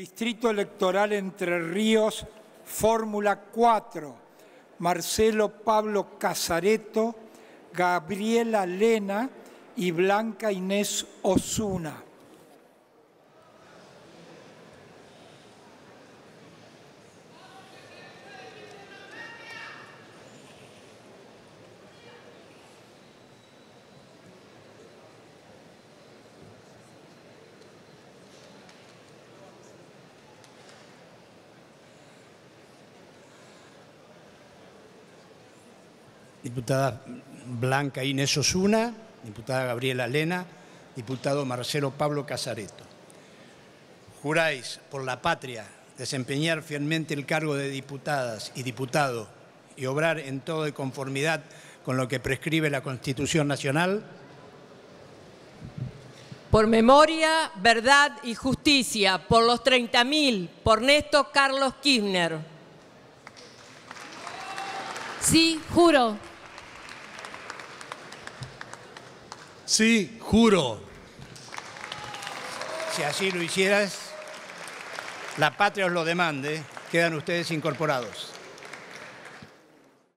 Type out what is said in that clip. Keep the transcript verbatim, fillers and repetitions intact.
Distrito Electoral Entre Ríos, Fórmula cuatro, Marcelo Pablo Casaretto, Gabriela Lena y Blanca Inés Osuna. Diputada Blanca Inés Osuna, diputada Gabriela Lena, diputado Marcelo Pablo Casaretto. ¿Juráis por la patria desempeñar fielmente el cargo de diputadas y diputado y obrar en todo de conformidad con lo que prescribe la Constitución Nacional? Por memoria, verdad y justicia, por los treinta mil, por Néstor Carlos Kirchner. Sí, juro. Sí, juro. Si así lo hicieras, la patria os lo demande, quedan ustedes incorporados.